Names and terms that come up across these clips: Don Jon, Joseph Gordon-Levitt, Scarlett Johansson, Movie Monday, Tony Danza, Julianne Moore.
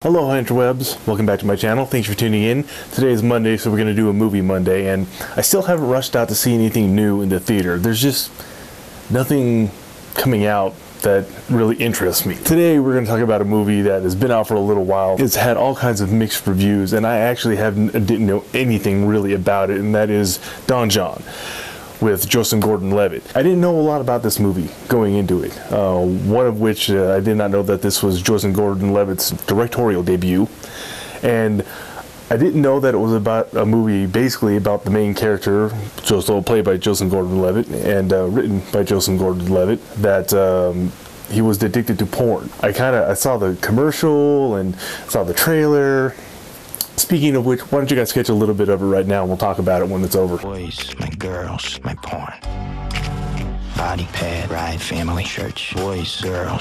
Hello interwebs, welcome back to my channel. Thanks for tuning in. Today is Monday, so we're going to do a movie Monday, and I still haven't rushed out to see anything new in the theater. There's just nothing coming out that really interests me. Today we're going to talk about a movie that has been out for a little while. It's had all kinds of mixed reviews, and I actually didn't know anything really about it, and that is Don Jon with Joseph Gordon-Levitt. I didn't know a lot about this movie going into it, one of which I did not know that this was Joseph Gordon-Levitt's directorial debut, and I didn't know that it was about a movie basically about the main character, Joseph, played by Joseph Gordon-Levitt and written by Joseph Gordon-Levitt, that he was addicted to porn. I saw the commercial and saw the trailer. Speaking of which, why don't you guys catch a little bit of it right now, and we'll talk about it when it's over. Boys, my girls, my porn. Body pad, ride, family, church. Boys, girls.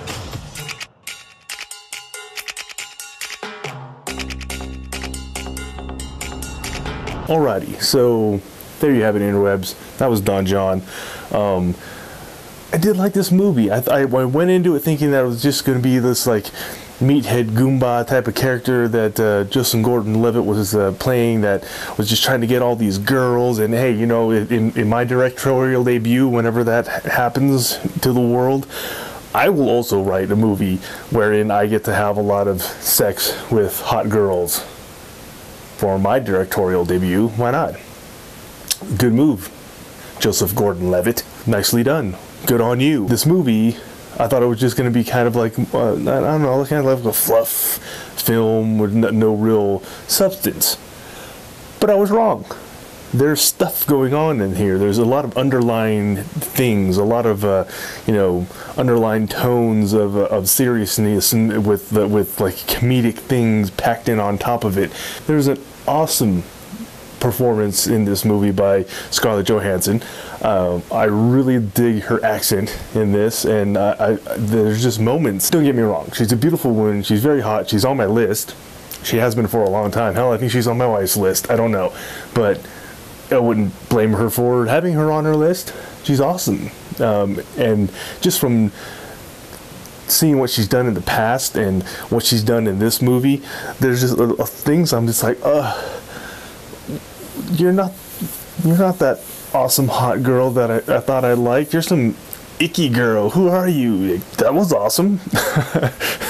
Alrighty, so there you have it, interwebs. That was Don Jon. I did like this movie. I went into it thinking that it was just going to be this, like, meathead Goomba type of character that Joseph Gordon-Levitt was playing, that was just trying to get all these girls, and hey, you know, in my directorial debut, whenever that happens to the world, I will also write a movie wherein I get to have a lot of sex with hot girls for my directorial debut. Why not? Good move, Joseph Gordon-Levitt. Nicely done. Good on you. This movie, I thought it was just going to be kind of like, I don't know, kind of like a fluff film with no real substance. But I was wrong. There's stuff going on in here. There's a lot of underlying things, a lot of, you know, underlying tones of seriousness, and with like comedic things packed in on top of it. There's an awesome performance in this movie by Scarlett Johansson. I really dig her accent in this, and there's just moments. Don't get me wrong, she's a beautiful woman, she's very hot, she's on my list. She has been for a long time. Hell, I think she's on my wife's list, I don't know. But I wouldn't blame her for having her on her list. She's awesome. And just from seeing what she's done in the past and what she's done in this movie, there's just things I'm just like, ugh. You're not that awesome hot girl that I thought I liked. You're some icky girl. Who are you? That was awesome.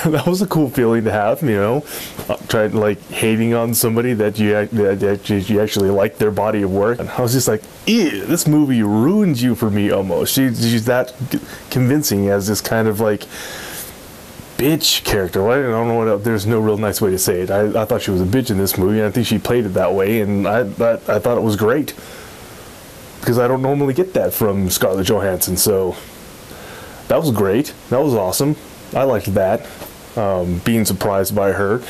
That was a cool feeling to have, you know, trying, like, hating on somebody that you actually like their body of work. And I was just like, ew, this movie ruins you for me almost. She's that convincing as this kind of, like, bitch character. Well, I don't know what, there's no real nice way to say it. I thought she was a bitch in this movie, and I think she played it that way, and I thought it was great, because I don't normally get that from Scarlett Johansson. So that was great. That was awesome. I liked that. Being surprised by her,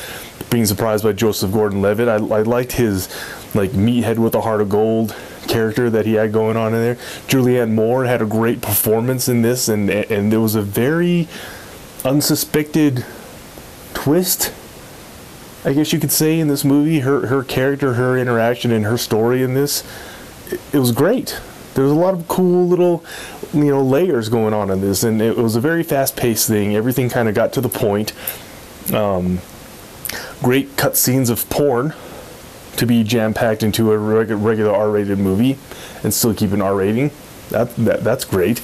being surprised by Joseph Gordon-Levitt. I liked his, like, meathead with a heart of gold character that he had going on in there. Julianne Moore had a great performance in this, and there was a very unsuspected twist, I guess you could say, in this movie. Her character, her interaction, and her story in this, it was great. There was a lot of cool little, you know, layers going on in this, and it was a very fast-paced thing. Everything kind of got to the point. Great cutscenes of porn to be jam-packed into a regular R-rated movie and still keep an R rating. That's great.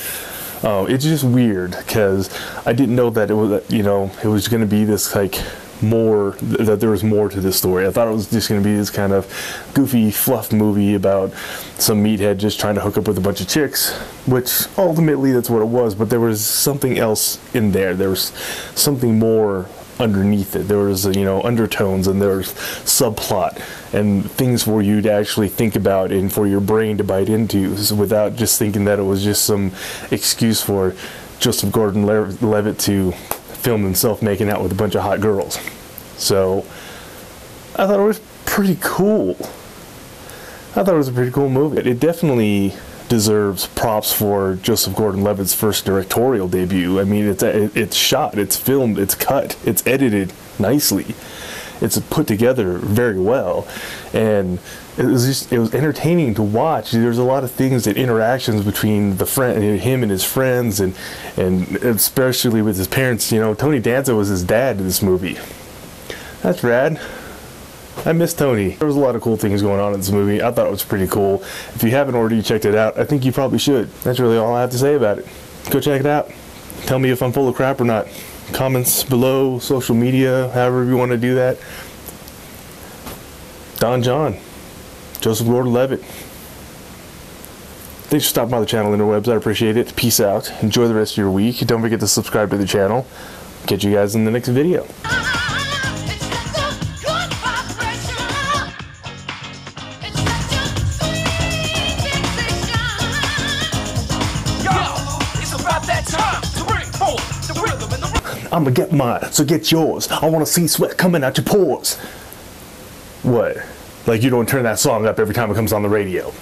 It's just weird, because I didn't know that it was, you know, it was going to be this, like, that there was more to this story. I thought it was just going to be this kind of goofy fluff movie about some meathead just trying to hook up with a bunch of chicks, which ultimately that's what it was, but there was something else in there. There was something more underneath it. There was, you know, undertones, and there was subplot and things for you to actually think about and for your brain to bite into, without just thinking that it was just some excuse for Joseph Gordon-Levitt to film himself making out with a bunch of hot girls. So I thought it was pretty cool. I thought it was a pretty cool movie. It definitely deserves props for Joseph Gordon-Levitt's first directorial debut. I mean, it's shot, it's filmed, it's cut, it's edited nicely, it's put together very well, and it was entertaining to watch. There's a lot of things, that interactions between him and his friends, and especially with his parents. You know, Tony Danza was his dad in this movie. That's rad. I miss Tony. There was a lot of cool things going on in this movie. I thought it was pretty cool. If you haven't already checked it out, I think you probably should. That's really all I have to say about it. Go check it out. Tell me if I'm full of crap or not. Comments below, social media, however you want to do that. Don Jon, Joseph Gordon-Levitt. Thanks for stopping by the channel interwebs. I appreciate it. Peace out. Enjoy the rest of your week. Don't forget to subscribe to the channel. Catch you guys in the next video. I'ma get mine, so get yours. I wanna see sweat coming out your pores. What? Like you don't turn that song up every time it comes on the radio.